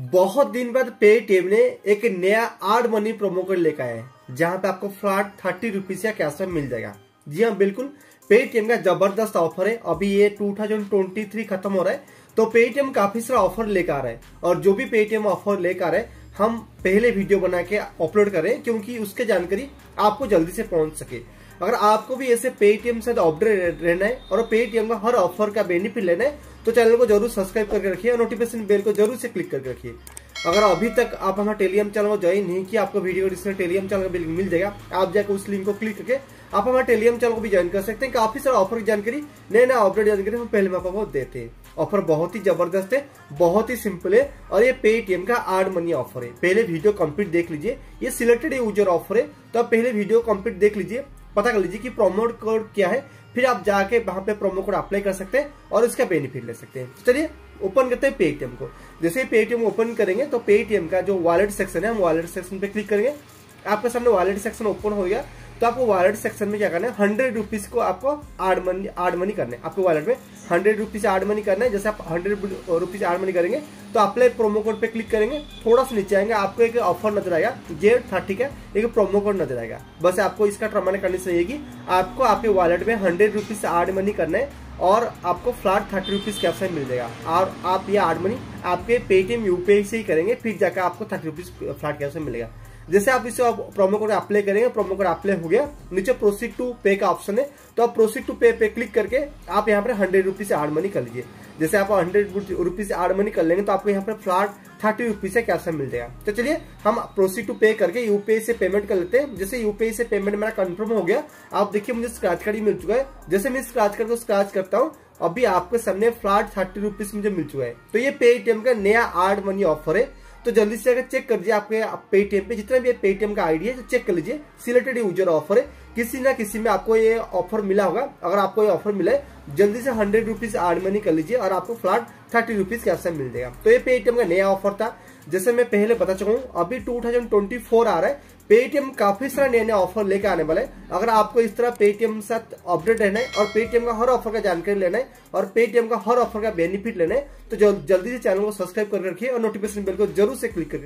बहुत दिन बाद पेटीएम ने एक नया आर्ड मनी प्रोमो कोड लेकर आया है, जहां पे आपको फ्लैट 30 रुपीज का कैशबैक मिल जाएगा। जी हाँ, बिल्कुल पेटीएम का जबरदस्त ऑफर है। अभी ये 2023 खत्म हो रहा है तो पेटीएम काफी सारा ऑफर लेकर आ रहा है, और जो भी पेटीएम ऑफर लेकर आ रहा है हम पहले वीडियो बना के अपलोड करें क्योंकि उसकी जानकारी आपको जल्दी से पहुंच सके। अगर आपको भी ऐसे पेटीएम से अपडेट रहना है और पेटीएम का हर ऑफर का बेनिफिट लेना है तो चैनल को जरूर सब्सक्राइब करके रखिए और नोटिफिकेशन बेल को जरूर से क्लिक करके रखिए। अगर अभी तक आप हमारे टेलीग्राम चैनल को ज्वाइन नहीं किया, आपको वीडियो डिस्क्रिप्शन टेलीग्राम चैनल का लिंक मिल जाएगा, आप जाकर उस लिंक को क्लिक करके आप हमारे टेलीग्राम चैनल को भी ज्वाइन कर सकते हैं। काफी सारा ऑफर की जानकारी, नए नए अपडेट जानकारी हम पहले में आपको देते हैं। ऑफर बहुत ही जबरदस्त है, बहुत ही सिंपल है और ये पेटीएम का आर्ड मनी ऑफर है। पहले वीडियो कंप्लीट देख लीजिए, ये सिलेक्टेड यूजर ऑफर है तो आप पहले वीडियो कंप्लीट देख लीजिए, पता कर लीजिए कि प्रोमो कोड क्या है, फिर आप जाके वहां पे प्रोमो कोड अप्लाई कर सकते हैं और इसका बेनिफिट ले सकते हैं। चलिए ओपन करते हैं पेटीएम को। जैसे ही पेटीएम ओपन करेंगे तो पेटीएम का जो वॉलेट सेक्शन है, हम वॉलेट सेक्शन पे क्लिक करेंगे। आपके सामने वॉलेट सेक्शन ओपन हो गया तो आपको वॉलेट सेक्शन में क्या करना है, 100 रुपीज को आपको आर्ड मनी करना है। आपके वॉलेट में 100 रुपीज आर्ड मनी करना है। जैसे आप 100 रुपीज आर्ड मनी करेंगे तो अप्लाई प्रोमो कोड पे क्लिक करेंगे, थोड़ा सा नीचे आएंगे आपको एक ऑफर नजर आएगा, J30 का एक प्रोमो कोड नजर आएगा। बस आपको इसका टर्म एंड कंडीशन ये कि आपको आपके वॉलेट में 100 रुपीज आर्ड मनी करना है और आपको फ्लैट 30 रुपीज कैशबैक मिल जाएगा। और आप ये आर्ड मनी आपके पेटीएम UPI से ही करेंगे, फिर जाकर आपको 30 रुपीज फ्लैट कैशबैक मिलेगा। जैसे आप इसे प्रोमो कोड अप्लाई करेंगे, प्रोमो कोड अप्लाई हो गया, नीचे प्रोसीड टू पे का ऑप्शन है तो आप प्रोसीड टू पे पे क्लिक करके आप यहाँ पर 100 रुपीज से आर्ड मनी कर लीजिए। जैसे आप 100 रुपीज से आर्ड मनी कर लेंगे तो आपको यहाँ पर फ्लैट 30 रुपीज से कैशबैक मिल जाएगा। तो चलिए हम प्रोसीड टू पे करके UPI से पेमेंट कर लेते हैं। जैसे UPI से पेमेंट मेरा कन्फर्म हो गया, आप देखिए मुझे स्क्रैच कार्ड ही मिल चुका है। जैसे मैं स्क्रैच कार्ड को स्क्रैच करता हूँ, अभी आपके सामने फ्लैट 30 रुपीज मुझे मिल चुका है। तो ये पेटीएम का नया आर्ड मनी ऑफर है, तो जल्दी से अगर चेक कर लीजिए आपके पेटीएम पे जितना भी पेटीएम का आईडी है तो चेक कर लीजिए। सिलेक्टेड यूजर ऑफर है, किसी ना किसी में आपको ये ऑफर मिला होगा। अगर आपको ये ऑफर मिला है जल्दी से 100 रुपीज आर्ड मनी कर लीजिए और आपको फ्लैट 30 रुपीज कैशबैक मिल जाएगा। तो ये पेटीएम का नया ऑफर था, जैसे मैं पहले बता चुका हूँ। अभी 2024 आ रहा है, पेटीएम काफी सारा नया नया ऑफर लेकर आने वाला है। अगर आपको इस तरह पेटीएम के साथ अपडेट रहना है और पेटीएम का हर ऑफर का जानकारी लेना है और पेटीएम का हर ऑफर का बेनिफिट लेना है तो जल्दी से चैनल को सब्सक्राइब करके रखिए और नोटिफिकेशन बेल को जरूर से क्लिक करें।